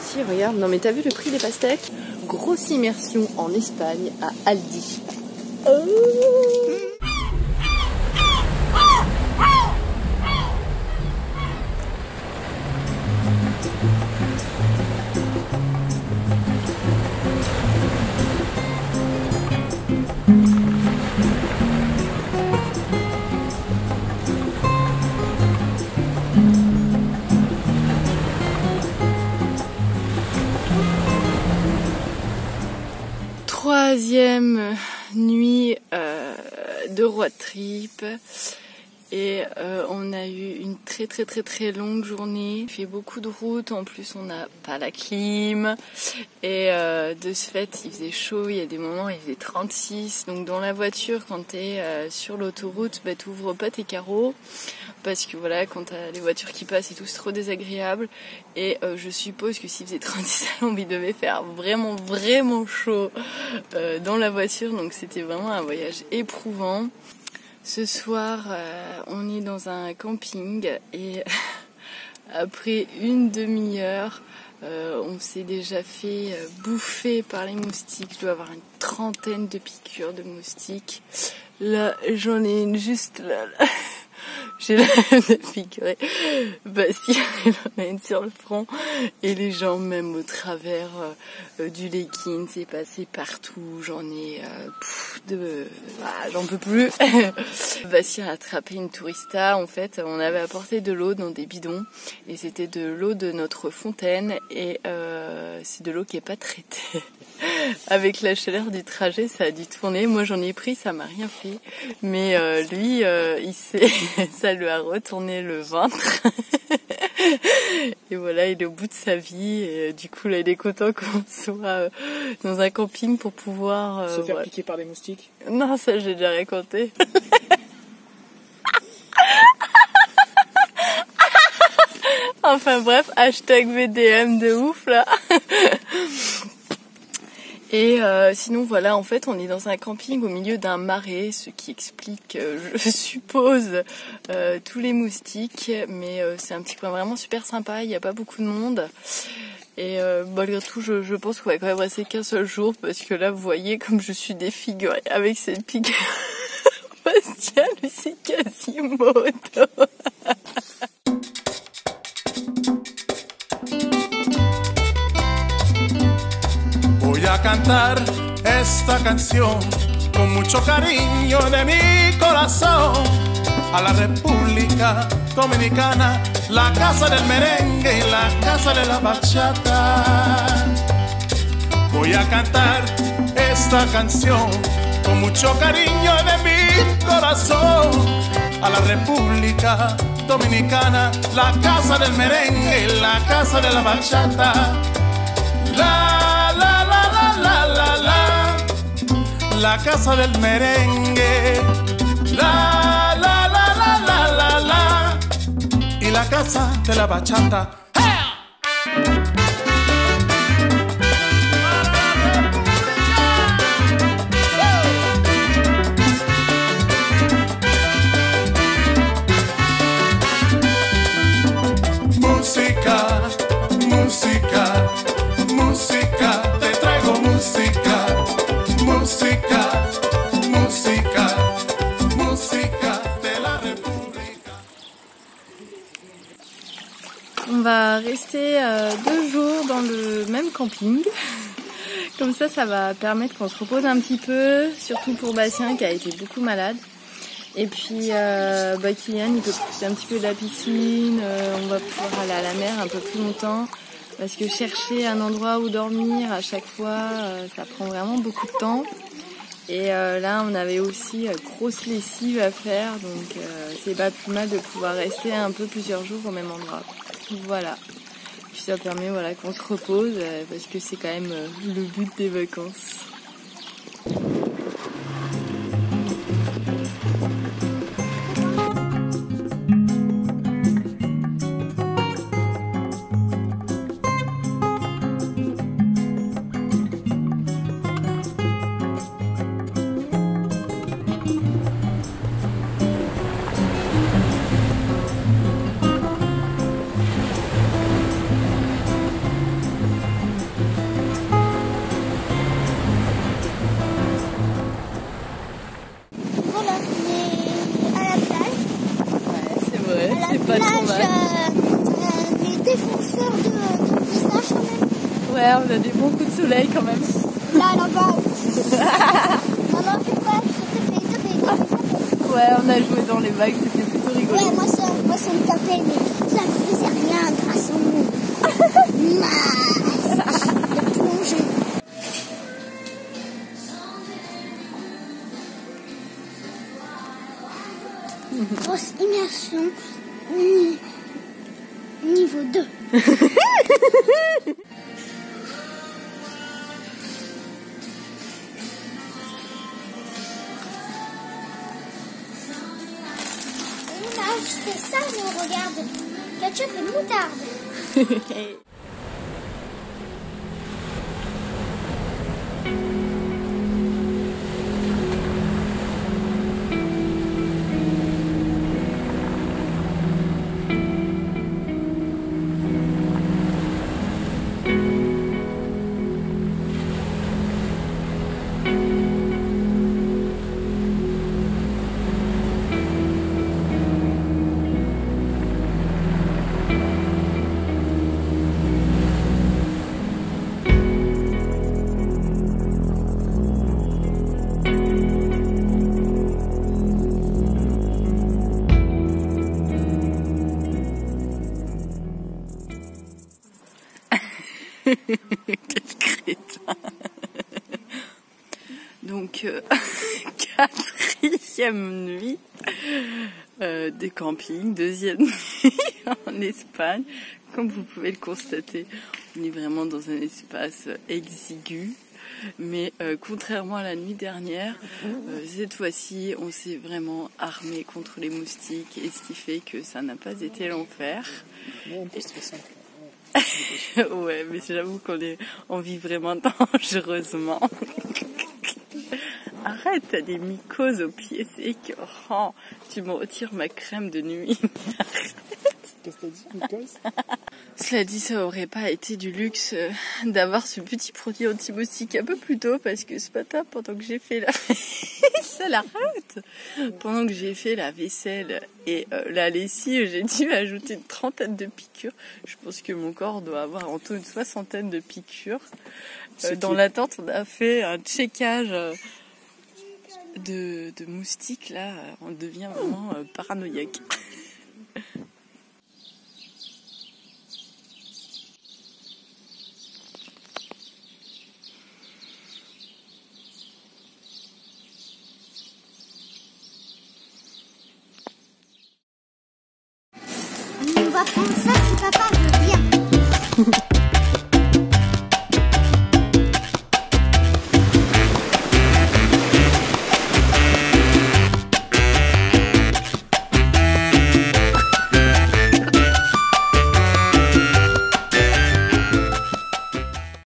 Si, regarde, non mais t'as vu le prix des pastèques? Grosse immersion en Espagne à Aldi. Oh. Troisième nuit de road trip et on a eu une très longue journée. On fait beaucoup de route, en plus on n'a pas la clim et de ce fait il faisait chaud, il y a des moments il faisait 36. Donc dans la voiture quand t'es sur l'autoroute, bah, t'ouvres pas tes carreaux parce que voilà, quand t'as les voitures qui passent et tout, c'est trop désagréable. Et je suppose que s'il faisait 36 à l'ombre, il devait faire vraiment chaud dans la voiture. Donc c'était vraiment un voyage éprouvant. Ce soir, on est dans un camping et après une demi-heure, on s'est déjà fait bouffer par les moustiques. Je dois avoir une trentaine de piqûres de moustiques. Là, j'en ai une juste là. J'ai la même de figurer. Bastien, il en a une sur le front. Et les gens, même au travers du legging, c'est passé partout. J'en ai... j'en peux plus. Bastien a attrapé une tourista. En fait, on avait apporté de l'eau dans des bidons. Et c'était de l'eau de notre fontaine. Et c'est de l'eau qui n'est pas traitée. Avec la chaleur du trajet, ça a dû tourner. Moi, j'en ai pris, ça m'a rien fait. Mais lui, il s'est... ça lui a retourné le ventre et voilà, il est au bout de sa vie et du coup là il est content qu'on soit dans un camping pour pouvoir... se faire piquer par des moustiques? Non, ça j'ai déjà raconté. Enfin bref, hashtag VDM de ouf là. Et sinon voilà, en fait on est dans un camping au milieu d'un marais, ce qui explique je suppose tous les moustiques, mais c'est un petit coin vraiment super sympa, il n'y a pas beaucoup de monde. Et malgré tout je pense qu'on va quand même rester qu'un seul jour parce que là vous voyez comme je suis défigurée avec cette piqûre. Bastien, lui c'est Quasimodo. Cantar esta canción con mucho cariño de mi corazón a la República Dominicana, la casa del merengue y la casa de la bachata. Voy a cantar esta canción con mucho cariño de mi corazón a la República Dominicana, la casa del merengue y la casa de la bachata. La casa del merengue, la, la, la, la, la, la, la, y la casa de la bachata. Música, música, música, te traigo música. Música, música, música de la República. On va rester 2 jours dans le même camping. Comme ça, ça va permettre qu'on se repose un petit peu, surtout pour Bastien qui a été beaucoup malade. Et puis Kylian, il peut profiter un petit peu de la piscine, on va pouvoir aller à la mer un peu plus longtemps. Parce que chercher un endroit où dormir à chaque fois, ça prend vraiment beaucoup de temps. Et là, on avait aussi grosse lessive à faire, donc c'est pas plus mal de pouvoir rester un peu plusieurs jours au même endroit. Voilà. Puis ça permet qu'on se repose, parce que c'est quand même le but des vacances. Ouais, on a des bons coups de soleil quand même. Là, là-bas. Ouais, on a joué dans les vagues, c'était plutôt rigolo. Ouais, moi ça me tapait, mais ça me faisait rien grâce au mou. La plongée. Grosse immersion niveau 2. C'était ça, mais regarde, ketchup et moutarde. Quel crétin. Donc, 4e nuit de camping, 2e nuit en Espagne. Comme vous pouvez le constater, on est vraiment dans un espace exigu. Mais contrairement à la nuit dernière, cette fois-ci, on s'est vraiment armé contre les moustiques. Et ce qui fait que ça n'a pas été l'enfer. Bon, on peut stresser. Ouais, mais j'avoue qu'on vit vraiment dangereusement. Arrête, t'as des mycoses aux pieds, c'est écœurant. Tu me retires ma crème de nuit. Qu'est-ce que t'as dit, mycoses ? Cela dit, ça aurait pas été du luxe d'avoir ce petit produit anti-moustique un peu plus tôt, parce que ce matin, pendant que j'ai fait la pendant que j'ai fait la vaisselle et la lessive, j'ai dû ajouter une 30aine de piqûres. Je pense que mon corps doit avoir en tout une 60aine de piqûres. Dans l'attente, on a fait un checkage de moustiques. Là, on devient vraiment paranoïaque. On va prendre ça si papa veut bien.